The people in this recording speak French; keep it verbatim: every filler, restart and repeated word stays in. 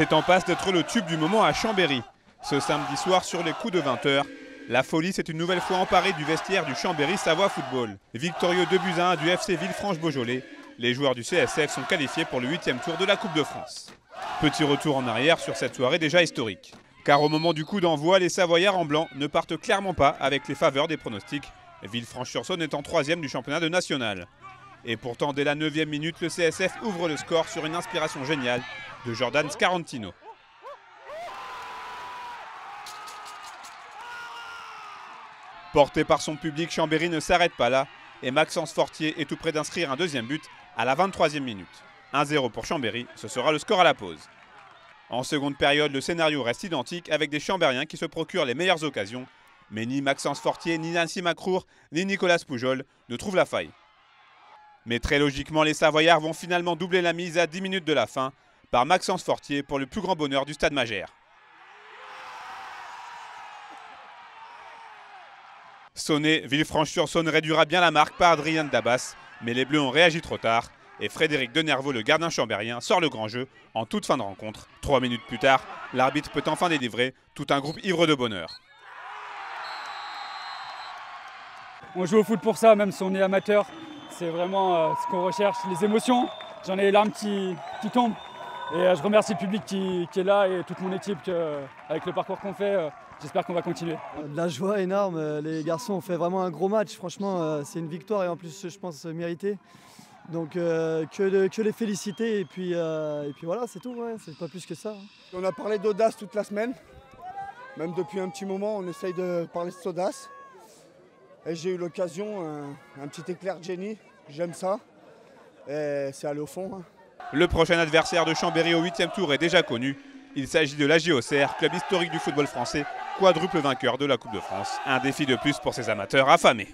c'est en passe d'être le tube du moment à Chambéry. Ce samedi soir, sur les coups de vingt heures, la folie s'est une nouvelle fois emparée du vestiaire du Chambéry Savoie Football. Victorieux deux buts à un du F C Villefranche-Beaujolais, les joueurs du C S F sont qualifiés pour le huitième tour de la Coupe de France. Petit retour en arrière sur cette soirée déjà historique. Car au moment du coup d'envoi, les Savoyards en blanc ne partent clairement pas avec les faveurs des pronostics. Villefranche-sur-Saône est en troisième du championnat de national. Et pourtant, dès la neuvième minute, le C S F ouvre le score sur une inspiration géniale de Jordan Scarantino. Porté par son public, Chambéry ne s'arrête pas là et Maxence Fortier est tout près d'inscrire un deuxième but à la vingt-troisième minute. un zéro pour Chambéry, ce sera le score à la pause. En seconde période, le scénario reste identique avec des Chambériens qui se procurent les meilleures occasions. Mais ni Maxence Fortier, ni Nancy Macroux, ni Nicolas Pujol ne trouvent la faille. Mais très logiquement, les Savoyards vont finalement doubler la mise à dix minutes de la fin par Maxence Fortier pour le plus grand bonheur du stade Magère. Sonné, Villefranche-sur-Saône réduira bien la marque par Adrien Dabas, mais les Bleus ont réagi trop tard et Frédéric Denerveau, le gardien chambérien, sort le grand jeu en toute fin de rencontre. Trois minutes plus tard, l'arbitre peut enfin délivrer tout un groupe ivre de bonheur. On joue au foot pour ça, même si on est amateur, c'est vraiment ce qu'on recherche, les émotions. J'en ai les larmes qui, qui tombent et je remercie le public qui, qui est là et toute mon équipe que, avec le parcours qu'on fait. J'espère qu'on va continuer. De la joie énorme, les garçons ont fait vraiment un gros match. Franchement, c'est une victoire et en plus, je pense, méritée. Donc, euh, que, de, que les féliciter et puis, euh, et puis voilà, c'est tout, ouais. C'est pas plus que ça. On a parlé d'audace toute la semaine. Même depuis un petit moment, on essaye de parler de cette audace. Et j'ai eu l'occasion, un, un petit éclair de génie, j'aime ça. Et c'est aller au fond. Hein. Le prochain adversaire de Chambéry au huitième tour est déjà connu. Il s'agit de l'A J O C R, club historique du football français, quadruple vainqueur de la Coupe de France. Un défi de plus pour ces amateurs affamés.